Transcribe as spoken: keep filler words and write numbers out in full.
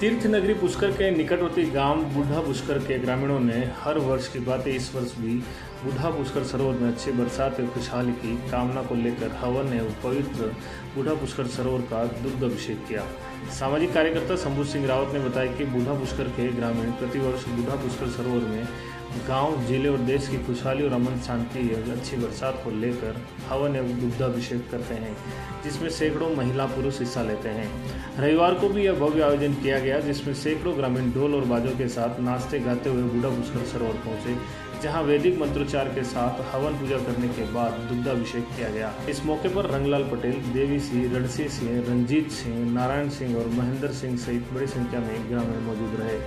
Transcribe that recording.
तीर्थ नगरी पुष्कर के निकटवर्ती गांव बूढ़ा पुष्कर के ग्रामीणों ने हर वर्ष की बातें इस वर्ष भी बूढ़ा पुष्कर सरोवर में अच्छी बरसात और खुशहाली की कामना को लेकर हवन ने पवित्र बूढ़ा पुष्कर सरोवर का दुग्ध अभिषेक किया। सामाजिक कार्यकर्ता शंबु सिंह रावत ने बताया कि बूढ़ा पुष्कर के ग्रामीण प्रतिवर्ष बूढ़ा पुष्कर सरोवर में गांव, जिले और देश की खुशहाली और अमन शांति और अच्छी बरसात को लेकर हवन एवं दुग्धाभिषेक करते हैं, जिसमें सैकड़ों महिला पुरुष हिस्सा लेते हैं। रविवार को भी यह भव्य आयोजन किया गया, जिसमें सैकड़ों ग्रामीण ढोल और बाजों के साथ नाचते गाते हुए बूढ़ा पुष्कर सरोवर पहुंचे, जहां वैदिक मंत्रोच्चार के साथ हवन पूजा करने के बाद दुग्धाभिषेक किया गया। इस मौके पर रंगलाल पटेल, देवी सिंह, रणसी सिंह, रंजीत सिंह, नारायण सिंह और महेंद्र सिंह सहित बड़ी संख्या में ग्रामीण मौजूद रहे।